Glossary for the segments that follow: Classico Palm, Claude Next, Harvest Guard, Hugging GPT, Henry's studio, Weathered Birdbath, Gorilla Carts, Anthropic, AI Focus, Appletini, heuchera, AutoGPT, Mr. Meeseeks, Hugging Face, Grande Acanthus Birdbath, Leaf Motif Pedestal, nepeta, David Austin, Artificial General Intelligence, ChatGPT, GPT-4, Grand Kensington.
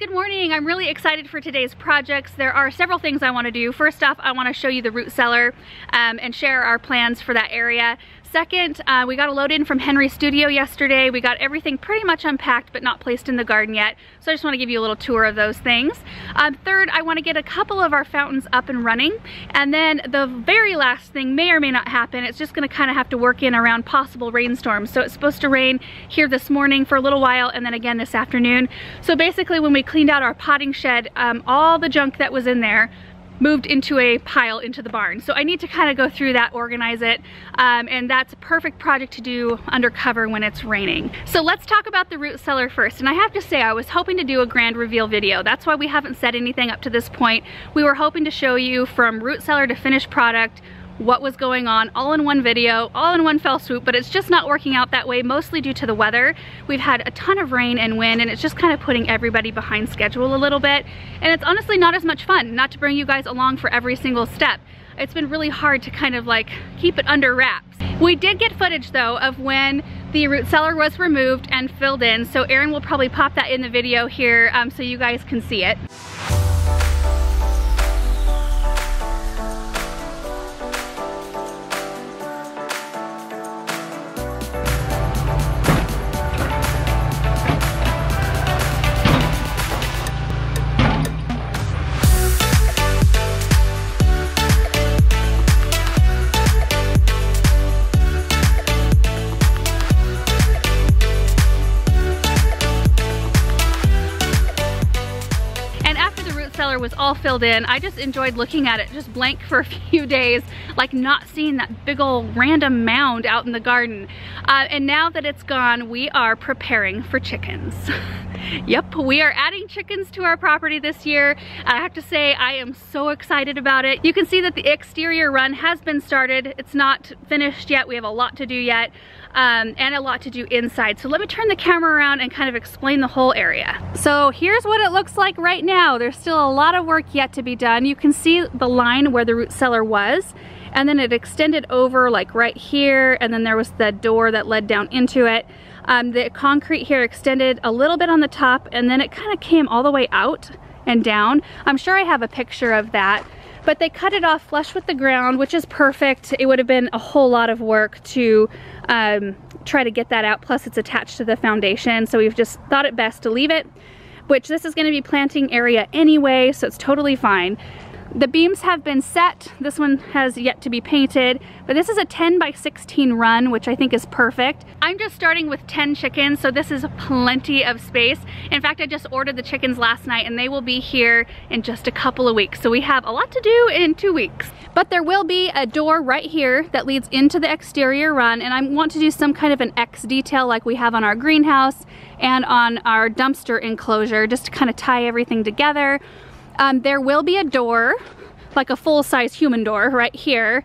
good morning. I'm really excited for today's projects. There are several things I want to do. First off, I want to show you the root cellar and share our plans for that area. Second, we got a load in from Henry's studio yesterday. We got everything pretty much unpacked but not placed in the garden yet. So I just want to give you a little tour of those things. Third, I want to get a couple of our fountains up and running. And then the very last thing may or may not happen. It's just going to kind of have to work in around possible rainstorms. So it's supposed to rain here this morning for a little while and then again this afternoon. So basically when we cleaned out our potting shed, all the junk that was in there moved into a pile into the barn. So I need to kind of go through that, organize it, and that's a perfect project to do under cover when it's raining. So let's talk about the root cellar first. And I have to say, I was hoping to do a grand reveal video. That's why we haven't said anything up to this point. We were hoping to show you from root cellar to finished product, what was going on, all in one video, all in one fell swoop, but it's just not working out that way, mostly due to the weather. We've had a ton of rain and wind, and it's just kind of putting everybody behind schedule a little bit. And it's honestly not as much fun not to bring you guys along for every single step. It's been really hard to kind of like keep it under wraps. We did get footage though of when the root cellar was removed and filled in, so Aaron will probably pop that in the video here so you guys can see it. Was all filled in. I just enjoyed looking at it just blank for a few days, like not seeing that big old random mound out in the garden. And now that it's gone, we are preparing for chickens. Yep, we are adding chickens to our property this year. I have to say, I am so excited about it. You can see that the exterior run has been started. It's not finished yet. We have a lot to do yet, and a lot to do inside. So let me turn the camera around and kind of explain the whole area. So here's what it looks like right now. There's still a lot of work yet to be done. You can see the line where the root cellar was, and then it extended over like right here, and then there was the door that led down into it. The concrete here extended a little bit on the top, and then it kind of came all the way out and down. I'm sure I have a picture of that, but they cut it off flush with the ground, which is perfect. It would have been a whole lot of work to try to get that out, plus it's attached to the foundation, so we've just thought it best to leave it, which this is going to be planting area anyway, so it's totally fine. The beams have been set. This one has yet to be painted, but this is a 10 by 16 run, which I think is perfect. I'm just starting with 10 chickens, so this is plenty of space. In fact, I just ordered the chickens last night and they will be here in just a couple of weeks. So we have a lot to do in 2 weeks. But there will be a door right here that leads into the exterior run, and I want to do some kind of an X detail like we have on our greenhouse and on our dumpster enclosure, just to kind of tie everything together. There will be a door, like a full-size human door right here.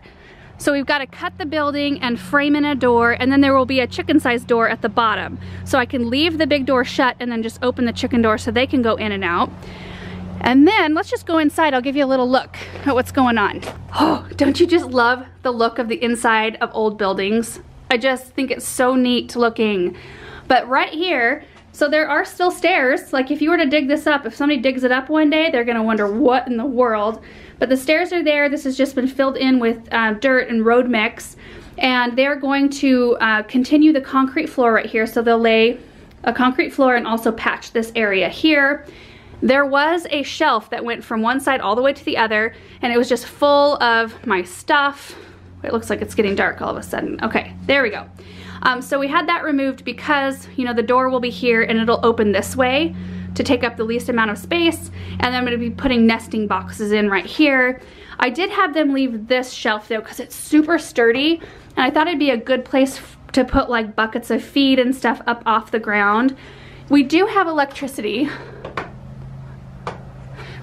So we've got to cut the building and frame in a door, and then there will be a chicken-sized door at the bottom. So I can leave the big door shut and then just open the chicken door so they can go in and out. And then let's just go inside. I'll give you a little look at what's going on. Oh, don't you just love the look of the inside of old buildings? I just think it's so neat looking. But right here, so there are still stairs. Like if you were to dig this up, if somebody digs it up one day, they're gonna wonder what in the world. But the stairs are there. This has just been filled in with dirt and road mix. And they're going to continue the concrete floor right here. So they'll lay a concrete floor and also patch this area here. There was a shelf that went from one side all the way to the other, and it was just full of my stuff. It looks like it's getting dark all of a sudden. Okay, there we go. So we had that removed because, you know, the door will be here and it'll open this way to take up the least amount of space. And I'm gonna be putting nesting boxes in right here. I did have them leave this shelf though, because it's super sturdy. And I thought it'd be a good place to put like buckets of feed and stuff up off the ground. We do have electricity,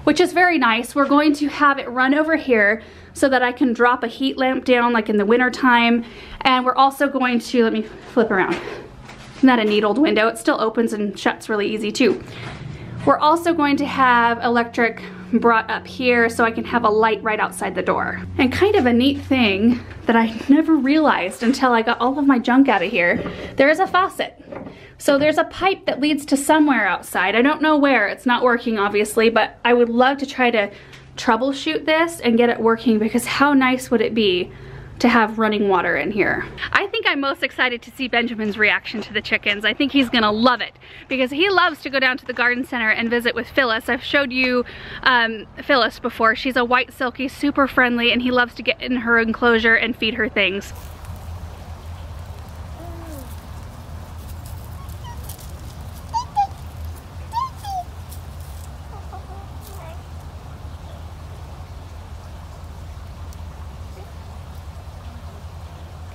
which is very nice. We're going to have it run over here so that I can drop a heat lamp down like in the winter time. And we're also going to, let me flip around. Isn't that a neat old window? It still opens and shuts really easy too. We're also going to have electric brought up here so I can have a light right outside the door. And kind of a neat thing that I never realized until I got all of my junk out of here, there is a faucet. So there's a pipe that leads to somewhere outside. I don't know where. It's not working, obviously, but I would love to try to troubleshoot this and get it working, because how nice would it be to have running water in here? I think I'm most excited to see Benjamin's reaction to the chickens. I think he's gonna love it, because he loves to go down to the garden center and visit with Phyllis. I've showed you Phyllis before. She's a white silky, super friendly, and he loves to get in her enclosure and feed her things.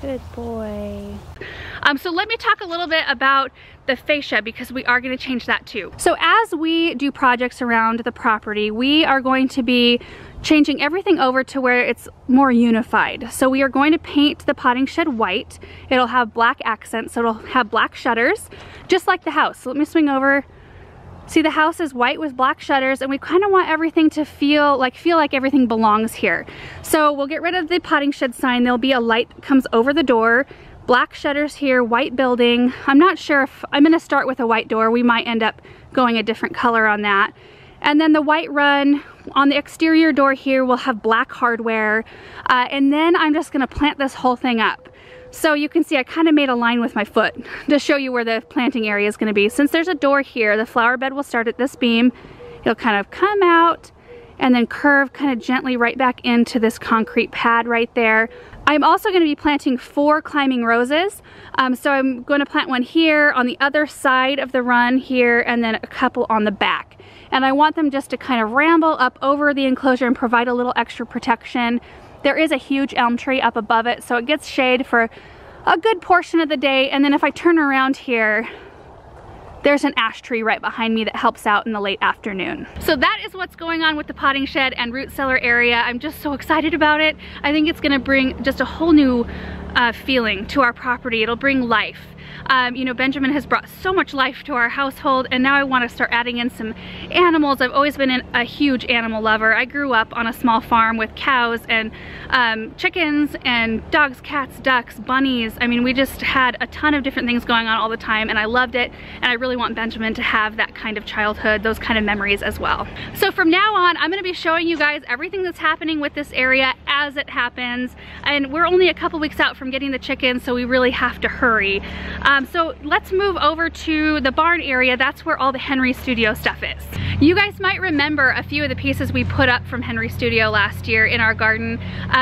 Good boy. So let me talk a little bit about the fascia, because we are going to change that too. So as we do projects around the property, we are going to be changing everything over to where it's more unified. So we are going to paint the potting shed white. It'll have black accents, so it'll have black shutters, just like the house. So let me swing over. See, the house is white with black shutters, and we kind of want everything to feel like everything belongs here. So we'll get rid of the potting shed sign. There'll be a light that comes over the door, black shutters here, white building. I'm not sure if I'm gonna start with a white door. We might end up going a different color on that. And then the white run on the exterior door here will have black hardware. And then I'm just gonna plant this whole thing up. So you can see I kind of made a line with my foot to show you where the planting area is going to be. Since there's a door here, the flower bed will start at this beam. It'll kind of come out and then curve kind of gently right back into this concrete pad right there. I'm also going to be planting 4 climbing roses. So I'm going to plant one here on the other side of the run here, and then a couple on the back. And I want them just to kind of ramble up over the enclosure and provide a little extra protection. There is a huge elm tree up above it, so it gets shade for a good portion of the day. And then if I turn around here, there's an ash tree right behind me that helps out in the late afternoon. So that is what's going on with the potting shed and root cellar area. I'm just so excited about it. I think it's gonna bring just a whole new feeling to our property. It'll bring life. You know, Benjamin has brought so much life to our household, and now I want to start adding in some animals. I've always been a huge animal lover. I grew up on a small farm with cows and chickens and dogs, cats, ducks, bunnies. I mean, we just had a ton of different things going on all the time, and I loved it, and I really want Benjamin to have that kind of childhood, those kind of memories as well. So from now on, I'm going to be showing you guys everything that's happening with this area as it happens, and we're only a couple weeks out from getting the chickens, so we really have to hurry. So let's move over to the barn area. That's where all the Henry's Studio stuff is. You guys might remember a few of the pieces we put up from Henry's Studio last year in our garden.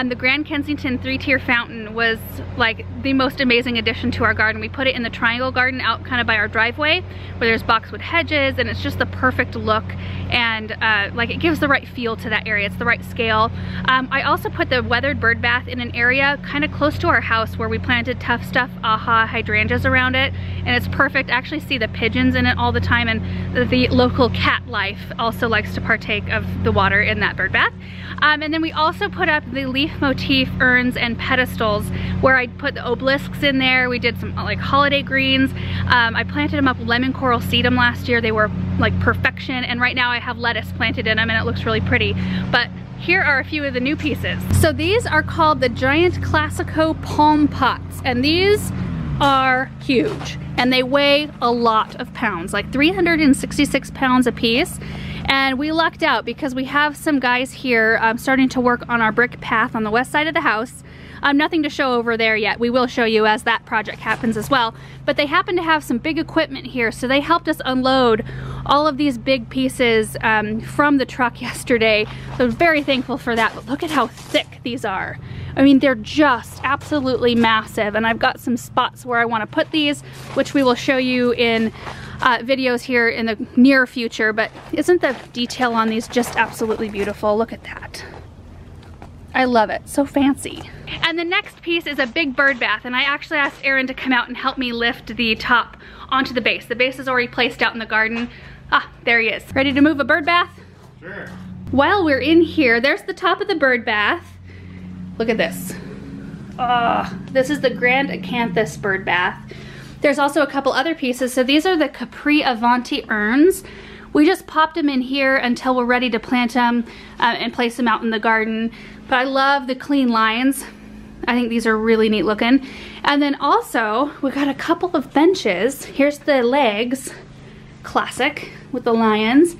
The Grand Kensington 3-tier fountain was like the most amazing addition to our garden. We put it in the triangle garden out kind of by our driveway, where there's boxwood hedges, and it's just the perfect look, and like it gives the right feel to that area. It's the right scale. I also put the weathered bird bath in an area kind of close to our house where we planted Tough Stuff Aha hydrangeas around it, and it's perfect. I actually see the pigeons in it all the time, and the local cat life also likes to partake of the water in that bird bath. And then we also put up the leaf motif urns and pedestals where I put the obelisks in there. We did some like holiday greens. I planted them up with lemon coral sedum last year. They were like perfection, and right now I have lettuce planted in them, and it looks really pretty. But here are a few of the new pieces. So these are called the giant Classico Palm pots, and these are huge, and they weigh a lot of pounds, like 366 pounds a piece. And we lucked out because we have some guys here starting to work on our brick path on the west side of the house. Nothing to show over there yet. We will show you as that project happens as well. But they happen to have some big equipment here, so they helped us unload all of these big pieces from the truck yesterday. So I'm very thankful for that, but look at how thick these are. I mean, they're just absolutely massive, and I've got some spots where I want to put these, which we will show you in videos here in the near future. But isn't the detail on these just absolutely beautiful? Look at that. I love it, so fancy. And the next piece is a big bird bath, and I actually asked Aaron to come out and help me lift the top onto the base. The base is already placed out in the garden. Ah, there he is. Ready to move a bird bath? Sure. While we're in here, there's the top of the bird bath. Look at this. Ah, this is the Grande Acanthus bird bath. There's also a couple other pieces. So these are the Capri Avanti urns. We just popped them in here until we're ready to plant them and place them out in the garden. But I love the clean lines. I think these are really neat looking. And then also, we got a couple of benches. Here's the legs, classic, with the lions.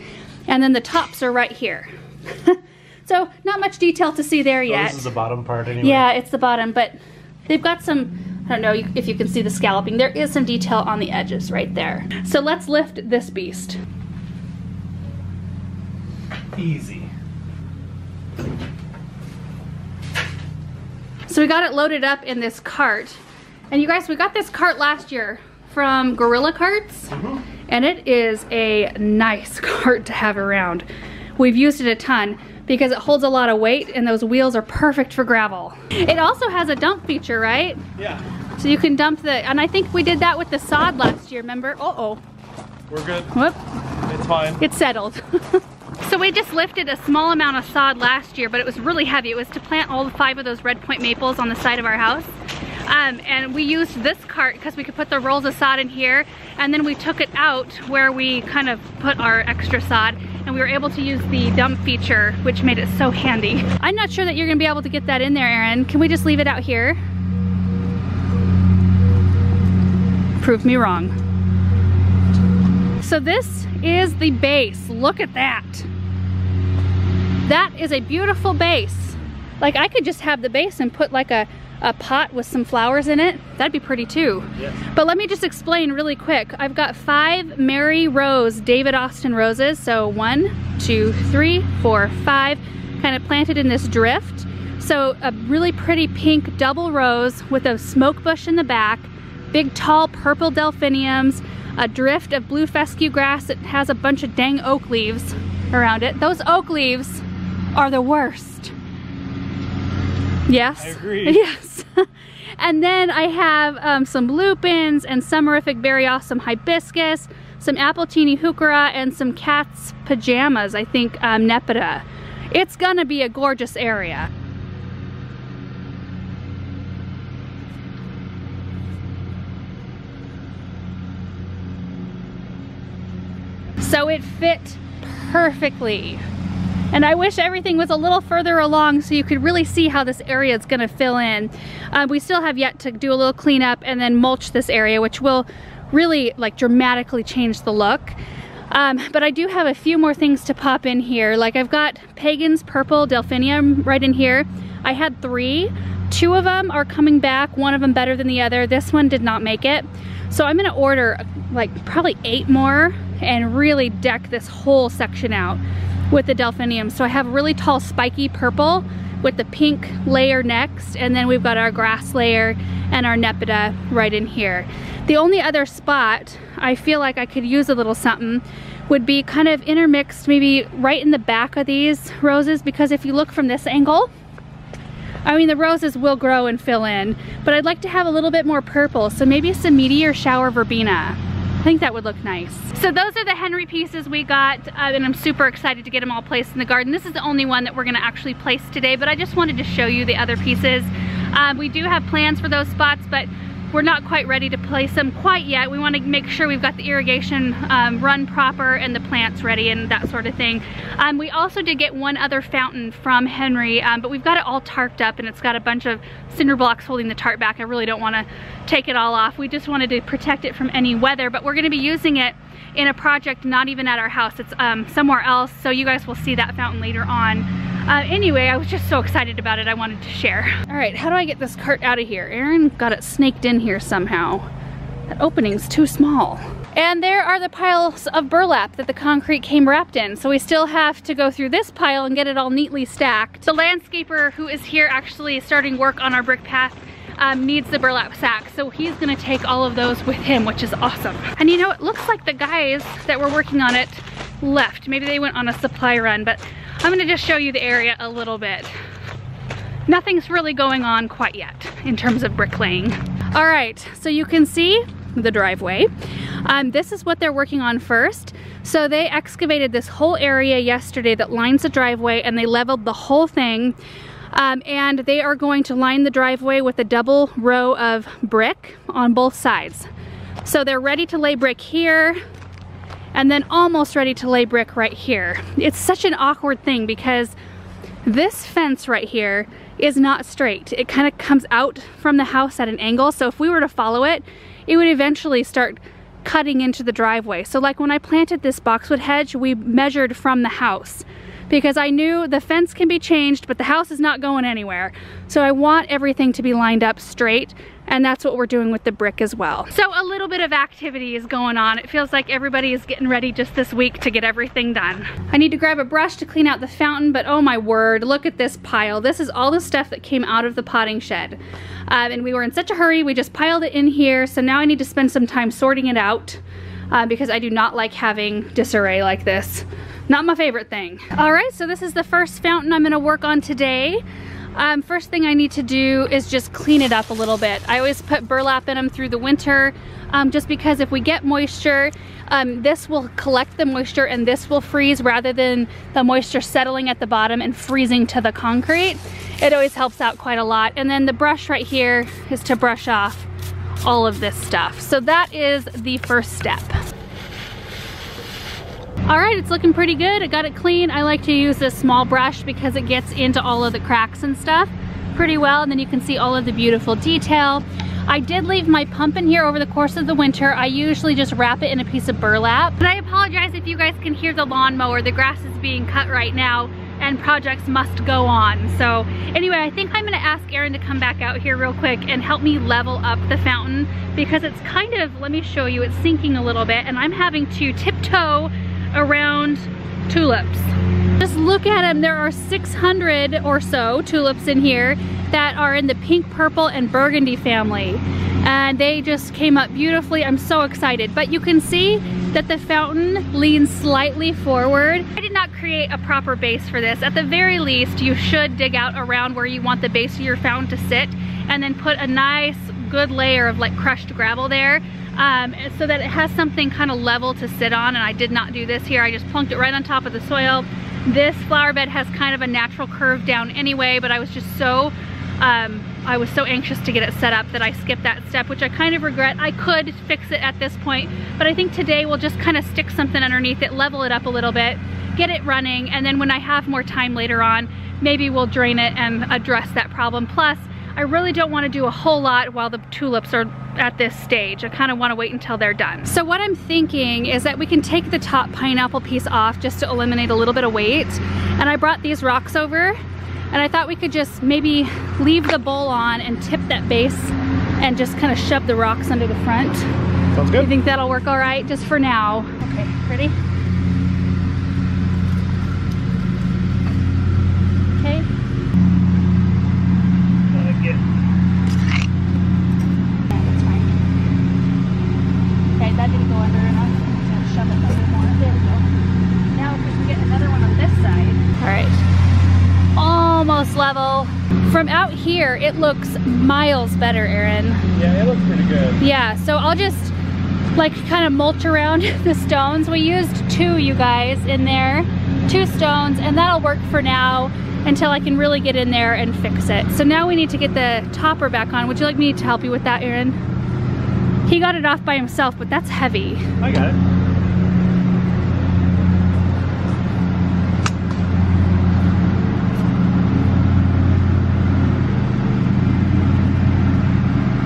And then the tops are right here. So not much detail to see there yet. This is the bottom part anyway. Yeah, it's the bottom, but they've got some, I don't know if you can see the scalloping. There is some detail on the edges right there. So let's lift this beast. Easy. So we got it loaded up in this cart. And you guys, we got this cart last year from Gorilla Carts. Mm-hmm. And it is a nice cart to have around. We've used it a ton because it holds a lot of weight and those wheels are perfect for gravel. It also has a dump feature, right? Yeah. So you can dump the, and I think we did that with the sod last year, remember? Uh-oh. We're good. Whoop. It's fine. It's settled. So we just lifted a small amount of sod last year, but it was really heavy. It was to plant all 5 of those red point maples on the side of our house. And we used this cart because we could put the rolls of sod in here, and then we took it out where we kind of put our extra sod, and we were able to use the dump feature, which made it so handy. I'm not sure that you're gonna be able to get that in there, Erin. Can we just leave it out here? Prove me wrong. So this is the base. Look at that. That is a beautiful base. Like, I could just have the base and put like a pot with some flowers in it. That'd be pretty too. Yes. But let me just explain really quick. I've got 5 Mary Rose David Austin roses. So 1, 2, 3, 4, 5 kind of planted in this drift. So a really pretty pink double rose with a smoke bush in the back, big tall purple delphiniums, a drift of blue fescue grass that has a bunch of dang oak leaves around it. Those oak leaves are the worst. Yes. I agree. Yes. And then I have some lupins and sumerific berriosum hibiscus, some appletini heuchera, and some cat's pajamas, I think nepeta. It's gonna be a gorgeous area. So it fit perfectly. And I wish everything was a little further along so you could really see how this area is gonna fill in. We still have yet to do a little cleanup and then mulch this area, which will really like dramatically change the look. But I do have a few more things to pop in here. Like I've got Pagan's purple delphinium right in here. I had 3. 2 of them are coming back, 1 of them better than the other. This one did not make it. So I'm gonna order like probably 8 more and really deck this whole section out with the delphinium. So I have really tall spiky purple with the pink layer next, and then we've got our grass layer and our nepeta right in here. The only other spot I feel like I could use a little something would be kind of intermixed, maybe right in the back of these roses, because if you look from this angle, I mean, the roses will grow and fill in, but I'd like to have a little bit more purple, so maybe some meteor shower verbena. I think that would look nice. So those are the Henry pieces we got, and I'm super excited to get them all placed in the garden. This is the only one that we're gonna actually place today, but I just wanted to show you the other pieces. We do have plans for those spots, but we're not quite ready to place them quite yet. We wanna make sure we've got the irrigation run proper and the plants ready and that sort of thing. We also did get one other fountain from Henry, but we've got it all tarped up and it's got a bunch of cinder blocks holding the tarp back. I really don't wanna take it all off. We just wanted to protect it from any weather, but we're gonna be using it in a project not even at our house. It's somewhere else, so you guys will see that fountain later on. Anyway, I was just so excited about it, I wanted to share. All right, how do I get this cart out of here? Erin got it snaked in here somehow. That opening's too small. And there are the piles of burlap that the concrete came wrapped in. So we still have to go through this pile and get it all neatly stacked. The landscaper who is here actually starting work on our brick path needs the burlap sack. So he's gonna take all of those with him, which is awesome. And you know, it looks like the guys that were working on it left. Maybe they went on a supply run, but I'm gonna just show you the area a little bit. Nothing's really going on quite yet in terms of bricklaying. All right, so you can see the driveway. This is what they're working on first. So they excavated this whole area yesterday that lines the driveway, and they leveled the whole thing. And they are going to line the driveway with a double row of brick on both sides. So they're ready to lay brick here, and then almost ready to lay brick right here. It's such an awkward thing because this fence right here is not straight. It kind of comes out from the house at an angle, so if we were to follow it, it would eventually start cutting into the driveway. So like when I planted this boxwood hedge, we measured from the house because I knew the fence can be changed, but the house is not going anywhere. So I want everything to be lined up straight, and that's what we're doing with the brick as well. So a little bit of activity is going on. It feels like everybody is getting ready just this week to get everything done. I need to grab a brush to clean out the fountain, but oh my word, look at this pile. This is all the stuff that came out of the potting shed. And we were in such a hurry, we just piled it in here. So now I need to spend some time sorting it out because I do not like having disarray like this. Not my favorite thing. All right, so this is the first fountain I'm gonna work on today. First thing I need to do is just clean it up a little bit. I always put burlap in them through the winter just because if we get moisture, this will collect the moisture and this will freeze rather than the moisture settling at the bottom and freezing to the concrete. It always helps out quite a lot. And then the brush right here is to brush off all of this stuff. So that is the first step. All right, it's looking pretty good. I got it clean. I like to use this small brush because it gets into all of the cracks and stuff pretty well, and then you can see all of the beautiful detail. I did leave my pump in here over the course of the winter. I usually just wrap it in a piece of burlap. And I apologize if you guys can hear the lawnmower. The grass is being cut right now and projects must go on. So anyway, I think I'm gonna ask Erin to come back out here real quick and help me level up the fountain because it's kind of, let me show you, it's sinking a little bit and I'm having to tiptoe around tulips. Just look at them. There are 600 or so tulips in here that are in the pink, purple, and burgundy family. And they just came up beautifully. I'm so excited. But you can see that the fountain leans slightly forward. I did not create a proper base for this. At the very least, you should dig out around where you want the base of your fountain to sit and then put a nice, good layer of like crushed gravel there. So that it has something kind of level to sit on, and I did not do this here. I just plunked it right on top of the soil. This flower bed has kind of a natural curve down anyway, but I was just so, I was so anxious to get it set up that I skipped that step, which I kind of regret. I could fix it at this point, but I think today we'll just kind of stick something underneath it, level it up a little bit, get it running, and then when I have more time later on, maybe we'll drain it and address that problem. Plus, I really don't want to do a whole lot while the tulips are at this stage. I kind of want to wait until they're done. So what I'm thinking is that we can take the top pineapple piece off just to eliminate a little bit of weight. And I brought these rocks over and I thought we could just maybe leave the bowl on and tip that base and just kind of shove the rocks under the front. Sounds good. You think that'll work all right just for now? Okay, ready? From out here, it looks miles better, Erin. Yeah, it looks pretty good. Yeah, so I'll just like kind of mulch around the stones. We used two, you guys, in there. Two stones, and that'll work for now until I can really get in there and fix it. So now we need to get the topper back on. Would you like me to help you with that, Erin? He got it off by himself, but that's heavy. I got it.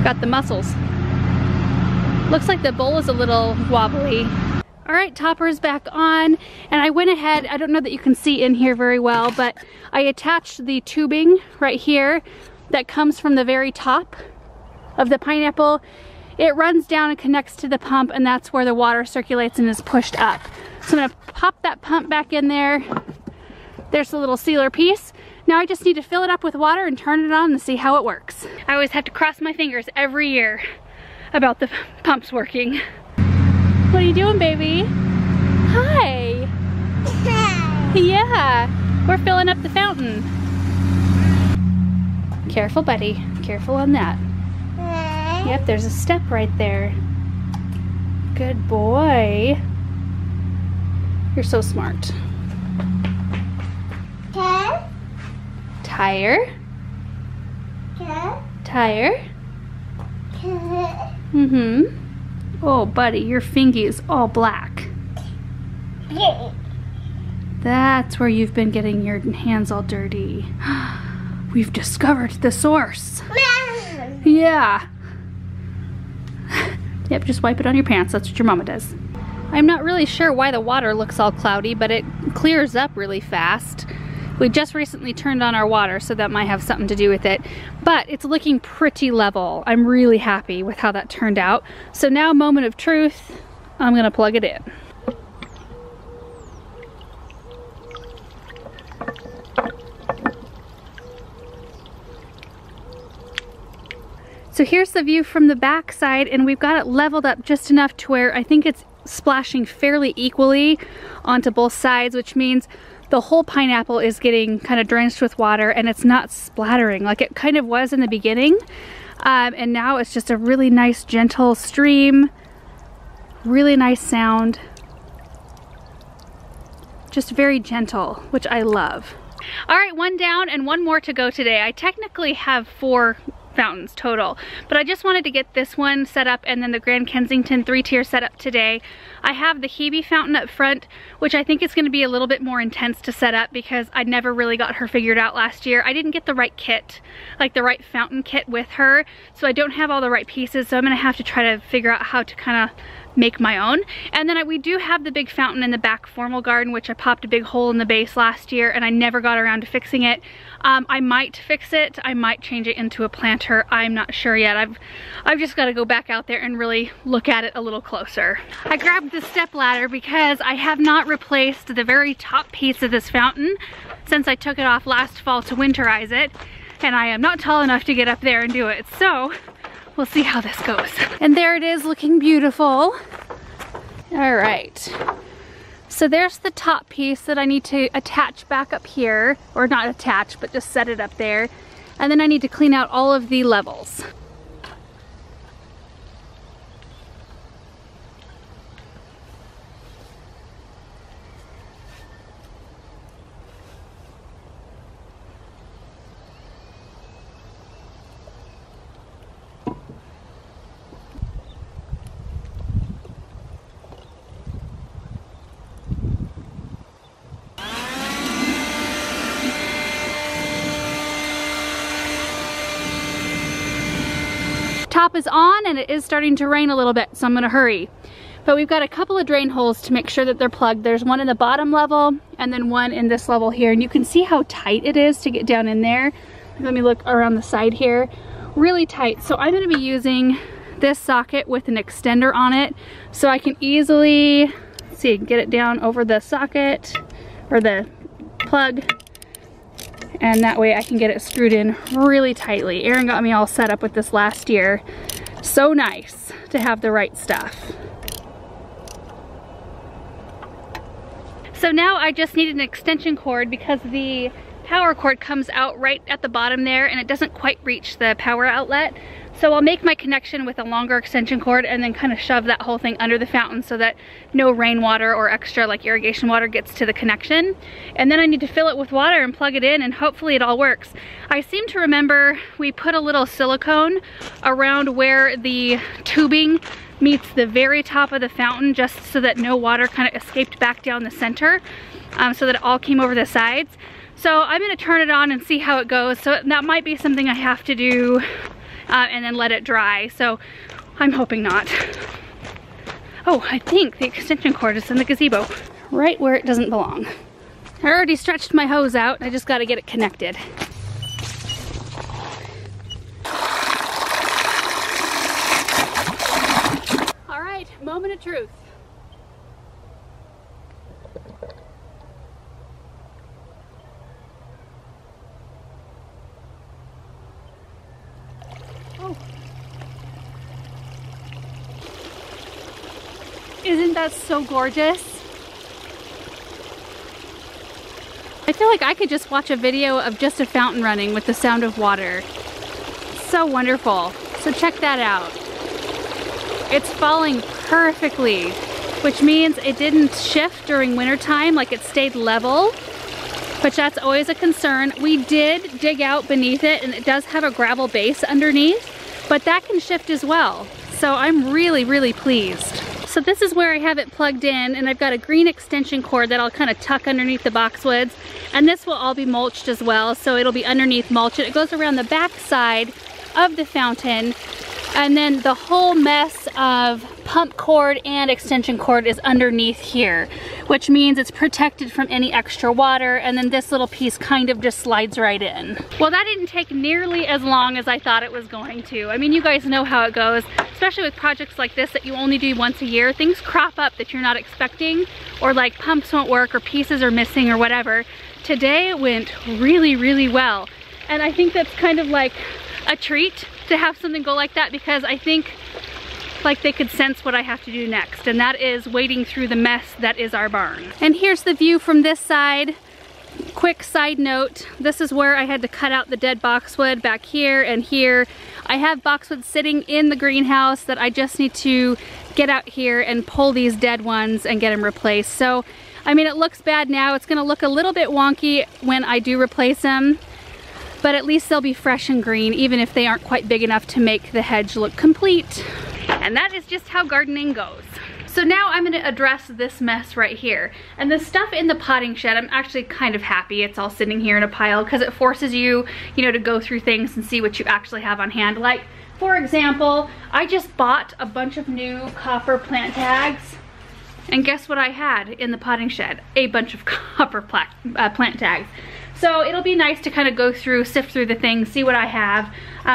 Got the muscles. Looks like the bowl is a little wobbly. All right, topper's back on, and I went ahead, I don't know that you can see in here very well, but I attached the tubing right here that comes from the very top of the pineapple. It runs down and connects to the pump, and that's where the water circulates and is pushed up. So I'm gonna pop that pump back in there. There's the little sealer piece. Now I just need to fill it up with water and turn it on and see how it works. I always have to cross my fingers every year about the pumps working. What are you doing, baby? Hi. Hi. Yeah, we're filling up the fountain. Careful, buddy. Careful on that. Hi. Yep, there's a step right there. Good boy. You're so smart. Hi. Tire. Tire. Mm-hmm. Oh, buddy, your fingy is all black. That's where you've been getting your hands all dirty. We've discovered the source. Yeah. Yep, just wipe it on your pants. That's what your mama does. I'm not really sure why the water looks all cloudy, but it clears up really fast. We just recently turned on our water, so that might have something to do with it. But it's looking pretty level. I'm really happy with how that turned out. So now, moment of truth, I'm gonna plug it in. So here's the view from the back side, and we've got it leveled up just enough to where I think it's splashing fairly equally onto both sides, which means the whole pineapple is getting kind of drenched with water and it's not splattering like it kind of was in the beginning. And now it's just a really nice gentle stream, really nice sound, just very gentle, which I love. All right, one down and one more to go today. I technically have four fountains total, but I just wanted to get this one set up and then the Grand Kensington three-tier set up today. I have the Hebe fountain up front, which I think is going to be a little bit more intense to set up because I never really got her figured out last year. I didn't get the right kit, like the right fountain kit with her, so I don't have all the right pieces, so I'm going to have to try to figure out how to kind of make my own. And then we do have the big fountain in the back formal garden, which I popped a big hole in the base last year and I never got around to fixing it. I might fix it, I might change it into a planter, I'm not sure yet. I've just got to go back out there and really look at it a little closer. I grabbed the step ladder because I have not replaced the very top piece of this fountain since I took it off last fall to winterize it, and I am not tall enough to get up there and do it, so we'll see how this goes. And there it is, looking beautiful. All right, so there's the top piece that I need to attach back up here, or not attach, but just set it up there. And then I need to clean out all of the levels. Top is on and it is starting to rain a little bit, so I'm gonna hurry. But we've got a couple of drain holes to make sure that they're plugged. There's one in the bottom level and then one in this level here, and you can see how tight it is to get down in there. Let me look around the side here. Really tight. So I'm gonna be using this socket with an extender on it so I can easily, let's see, get it down over the socket or the plug. And that way I can get it screwed in really tightly. Erin got me all set up with this last year. So nice to have the right stuff. So now I just need an extension cord because the power cord comes out right at the bottom there and it doesn't quite reach the power outlet. So I'll make my connection with a longer extension cord and then kind of shove that whole thing under the fountain so that no rainwater or extra like irrigation water gets to the connection. And then I need to fill it with water and plug it in and hopefully it all works. I seem to remember we put a little silicone around where the tubing meets the very top of the fountain just so that no water kind of escaped back down the center, so that it all came over the sides. So I'm gonna turn it on and see how it goes. So that might be something I have to do and then let it dry, so I'm hoping not. Oh, I think the extension cord is in the gazebo, right where it doesn't belong. I already stretched my hose out, I just gotta get it connected. All right, moment of truth. Isn't that so gorgeous? I feel like I could just watch a video of just a fountain running with the sound of water. So wonderful. So check that out. It's falling perfectly, which means it didn't shift during winter time, like it stayed level, which that's always a concern. We did dig out beneath it and it does have a gravel base underneath, but that can shift as well. So I'm really, really pleased. So this is where I have it plugged in, and I've got a green extension cord that I'll kind of tuck underneath the boxwoods, and this will all be mulched as well, so it'll be underneath mulch. It goes around the back side of the fountain, and then the whole mess of pump cord and extension cord is underneath here, which means it's protected from any extra water, and then this little piece kind of just slides right in. Well, that didn't take nearly as long as I thought it was going to. I mean, you guys know how it goes, especially with projects like this that you only do once a year. Things crop up that you're not expecting, or like pumps won't work, or pieces are missing, or whatever. Today went really, really well, and I think that's kind of like a treat to have something go like that, because I think like they could sense what I have to do next, and that is wading through the mess that is our barn. And here's the view from this side. Quick side note, this is where I had to cut out the dead boxwood back here and here. I have boxwood sitting in the greenhouse that I just need to get out here and pull these dead ones and get them replaced. So, I mean, it looks bad now. It's gonna look a little bit wonky when I do replace them, but at least they'll be fresh and green, even if they aren't quite big enough to make the hedge look complete. And that is just how gardening goes. So now I'm gonna address this mess right here. And the stuff in the potting shed, I'm actually kind of happy it's all sitting here in a pile, because it forces you, to go through things and see what you actually have on hand. Like, for example, I just bought a bunch of new copper plant tags. And guess what I had in the potting shed? A bunch of copper plant tags. So it'll be nice to kind of go through, sift through the things, see what I have,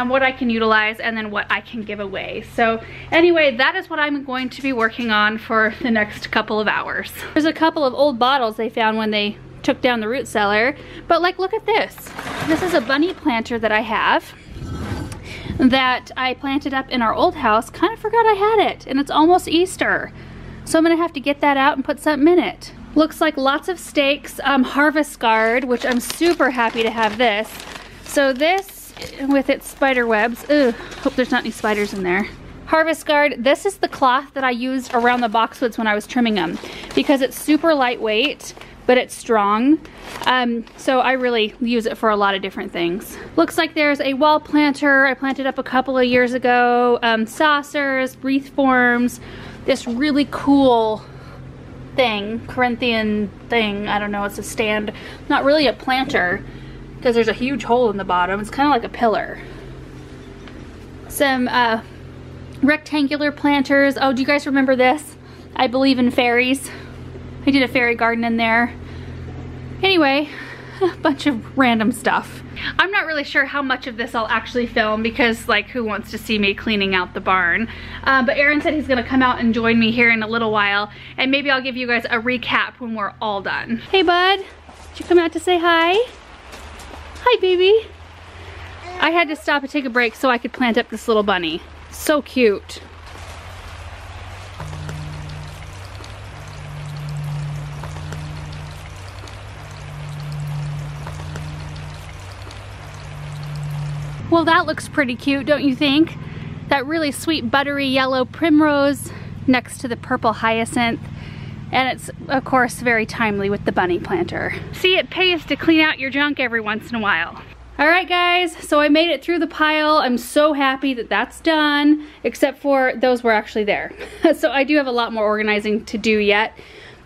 what I can utilize, and then what I can give away. So anyway, that is what I'm going to be working on for the next couple of hours. There's a couple of old bottles they found when they took down the root cellar, but like, look at this. This is a bunny planter that I have that I planted up in our old house. Kind of forgot I had it, and it's almost Easter. So I'm gonna have to get that out and put something in it. Looks like lots of stakes. Harvest Guard, which I'm super happy to have this. So this, with its spider webs, ooh, hope there's not any spiders in there. Harvest Guard, this is the cloth that I used around the boxwoods when I was trimming them, because it's super lightweight, but it's strong. So I really use it for a lot of different things. Looks like there's a wall planter I planted up a couple of years ago, saucers, wreath forms, this really cool thing, Corinthian thing, I don't know, it's a stand, not really a planter because there's a huge hole in the bottom. It's kind of like a pillar. Some rectangular planters. Oh, do you guys remember this? I believe in fairies. I did a fairy garden in there. Anyway, a bunch of random stuff. I'm not really sure how much of this I'll actually film, because like, who wants to see me cleaning out the barn? But Aaron said he's gonna come out and join me here in a little while, and maybe I'll give you guys a recap when we're all done. Hey bud, did you come out to say hi? Hi baby. I had to stop and take a break so I could plant up this little bunny. So cute. Well, that looks pretty cute, don't you think? That really sweet buttery yellow primrose next to the purple hyacinth. And it's, of course, very timely with the bunny planter. See, it pays to clean out your junk every once in a while. All right, guys, so I made it through the pile. I'm so happy that that's done, except for those were actually there. So I do have a lot more organizing to do yet,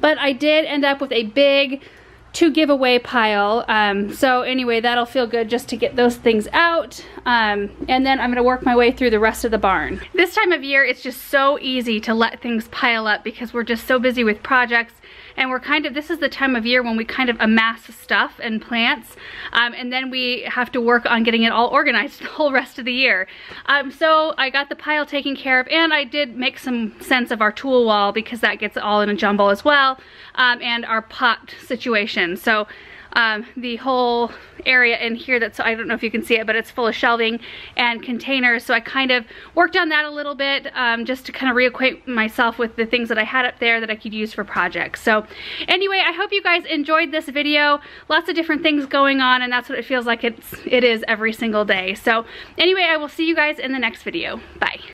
but I did end up with a big to-giveaway pile. So anyway, that'll feel good just to get those things out. And then I'm gonna work my way through the rest of the barn. This time of year, it's just so easy to let things pile up because we're just so busy with projects, and we're kind of, this is the time of year when we kind of amass stuff and plants, and then we have to work on getting it all organized the whole rest of the year. So I got the pile taken care of, and I did make some sense of our tool wall because that gets it all in a jumble as well, and our pot situation. So the whole area in here, that's, I don't know if you can see it, but it's full of shelving and containers. So I kind of worked on that a little bit, just to kind of reacquaint myself with the things that I had up there that I could use for projects. So anyway, I hope you guys enjoyed this video. Lots of different things going on, and that's what it feels like it is every single day. So anyway, I will see you guys in the next video. Bye.